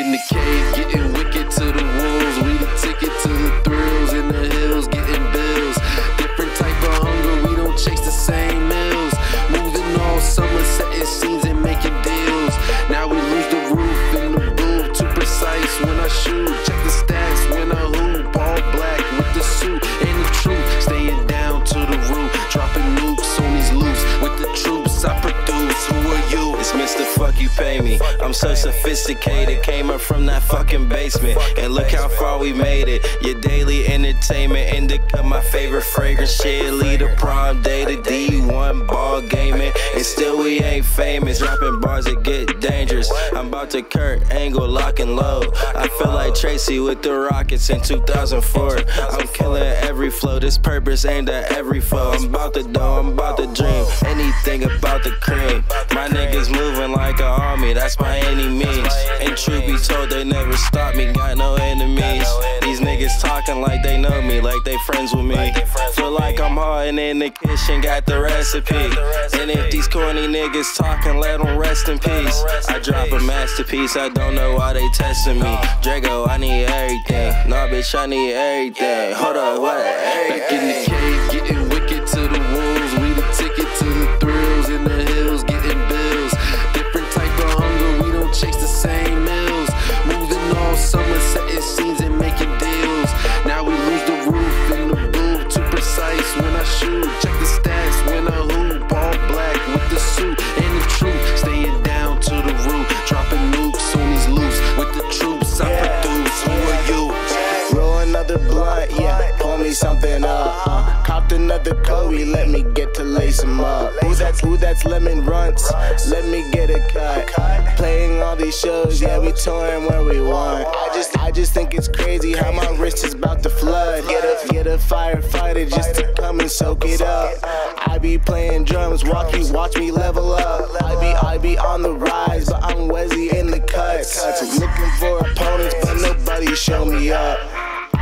in the cave, getting wicked to the wolves. We the ticket to the thrills, in the hills, getting bills. Different type of hunger, we don't chase the same meals. Moving all summer, setting scenes and making deals. Now we lose the roof in the booth, too precise when I shoot. Check the stats when I hoop, all black with the suit and the truth. Staying down to the root, dropping nukes on these loops with the troops I produce. Who are you? It's Mr. Fuck You Pay Me. I'm so sophisticated, came up from that fucking basement. And look how far we made it. Your daily entertainment, indica my favorite fragrance. Shit, lead a prom day to D1 ball gaming. And still we ain't famous, rapping bars that get dangerous. I'm about to Kurt Angle, lock and load. I feel like Tracy with the Rockets in 2004. I'm killing every flow, this purpose aimed at every foe. I'm about to do, I'm about to dream, anything about the cream. My niggas moving like an army, that's by any means. And truth be told, they never stop me, got no enemies. These niggas talking like they know me, like they friends with me. Feel like I'm hard and in the kitchen, got the recipe. And if these corny niggas talking, let them rest in peace. I drop a masterpiece, I don't know why they testing me. Draco, I need everything. Nah, bitch, I need everything. Hold up, what? Back in the cave, getting wicked to the wolves. We the ticket to the thrills, in the hills, getting bills. Different type of hunger, we don't chase the same meals. Moving all summer, setting scenes and making deals. Now we lose the roof in the booth, too precise when I shoot. Check the stats when I hoop, all black with the suit and the truth. Staying down to the root, dropping nukes on these loops with the troops I produce. Who are you? Roll another blunt, yeah. Pull me something up. Copped another Kobe, let me get to lace him up. Who that's lemon runts? Let me get a cut. Playing all these shows, yeah, we touring where we want. I just think it's crazy how my wrist is about to flood. Get a firefighter just to come and soak it up. I be playing drums, watch me level up. I be on the rise, but I'm Wesy in the cuts. Looking for opponents, but nobody show me up.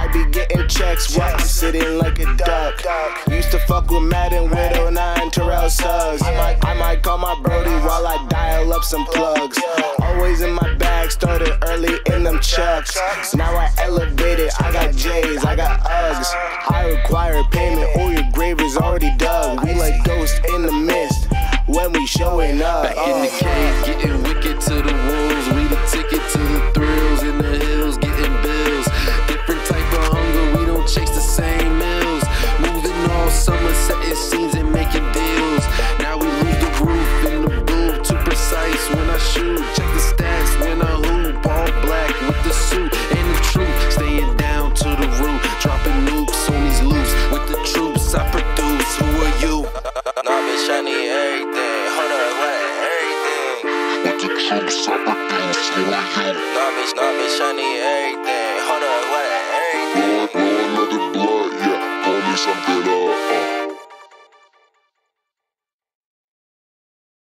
I be getting checks while I'm sitting like a duck. Used to fuck with Madden with 09 Terrell Suggs. I might call my brody while I dial up some plugs. Always in my bag, started early in them chucks. Now I elevate it, I got J's, I got Uggs. I require payment or your grave is already dug. We like ghosts in the mist when we showing up. Back in the cave, getting wicked to the wolves. We the ticket to the thrills, in the hills, getting bills. Different type of hunger, we don't chase the same meals. Moving all summer, setting scenes and making deals. Now we lose the roof in the booth, too precise when I shoot. Check the stats when I hoop, all black with the suit and the truth. Staying down to the root, dropping nukes on these loops with the troops I produce. Who are you? Nah, bitch, I need everything. Hold up, what? Everything with the troops I produce. Who are you? Nah, bitch, I need everything.